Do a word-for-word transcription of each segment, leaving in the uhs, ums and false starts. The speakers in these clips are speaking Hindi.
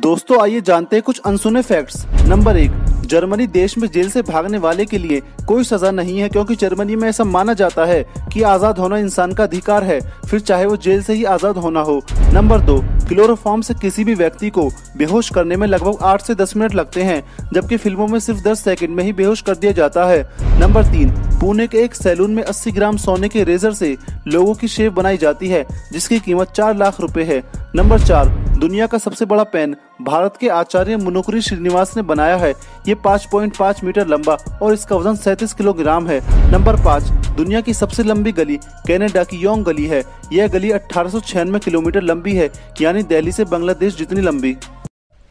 दोस्तों आइए जानते हैं कुछ अनसुने फैक्ट्स। नंबर एक, जर्मनी देश में जेल से भागने वाले के लिए कोई सजा नहीं है, क्योंकि जर्मनी में ऐसा माना जाता है कि आजाद होना इंसान का अधिकार है, फिर चाहे वो जेल से ही आजाद होना हो। नंबर दो, क्लोरोफॉर्म से किसी भी व्यक्ति को बेहोश करने में लगभग आठ से दस मिनट लगते हैं, जबकि फिल्मों में सिर्फ दस सेकंड में ही बेहोश कर दिया जाता है। नंबर तीन, पुणे के एक सैलून में अस्सी ग्राम सोने के रेजर से लोगों की शेव बनाई जाती है, जिसकी कीमत चार लाख रुपए है। नंबर चार, दुनिया का सबसे बड़ा पेन भारत के आचार्य मुनुक्सी श्रीनिवास ने बनाया है। ये पाँच पॉइंट पाँच मीटर लंबा और इसका वजन सैंतीस किलोग्राम है। नंबर पाँच, दुनिया की सबसे लंबी गली कनाडा की योंग गली है। यह गली अठारह सौ छियानवे किलोमीटर लंबी है, यानी दिल्ली से बांग्लादेश जितनी लंबी।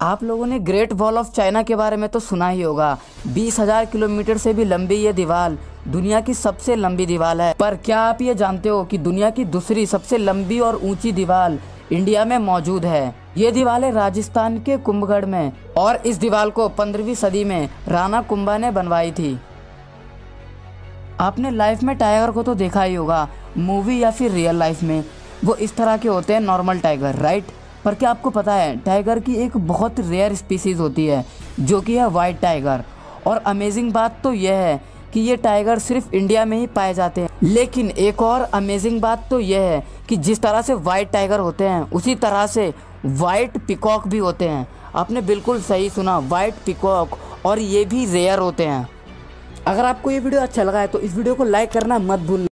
आप लोगों ने ग्रेट वॉल ऑफ चाइना के बारे में तो सुना ही होगा। बीस हजार किलोमीटर से भी लंबी ये दीवार दुनिया की सबसे लंबी दीवार है। पर क्या आप ये जानते हो कि दुनिया की दूसरी सबसे लंबी और ऊंची दीवार इंडिया में मौजूद है? ये दीवार है राजस्थान के कुंभगढ़ में, और इस दीवार को पंद्रहवीं सदी में राणा कुंभा ने बनवाई थी। आपने लाइफ में टाइगर को तो देखा ही होगा, मूवी या फिर रियल लाइफ में। वो इस तरह के होते हैं नॉर्मल टाइगर, राइट? पर क्या आपको पता है टाइगर की एक बहुत रेयर स्पीसीज होती है, जो कि है वाइट टाइगर। और अमेजिंग बात तो यह है कि ये टाइगर सिर्फ इंडिया में ही पाए जाते हैं। लेकिन एक और अमेजिंग बात तो यह है कि जिस तरह से वाइट टाइगर होते हैं, उसी तरह से वाइट पिकॉक भी होते हैं। आपने बिल्कुल सही सुना, वाइट पिकॉक, और ये भी रेयर होते हैं। अगर आपको ये वीडियो अच्छा लगा है तो इस वीडियो को लाइक करना मत भूलना।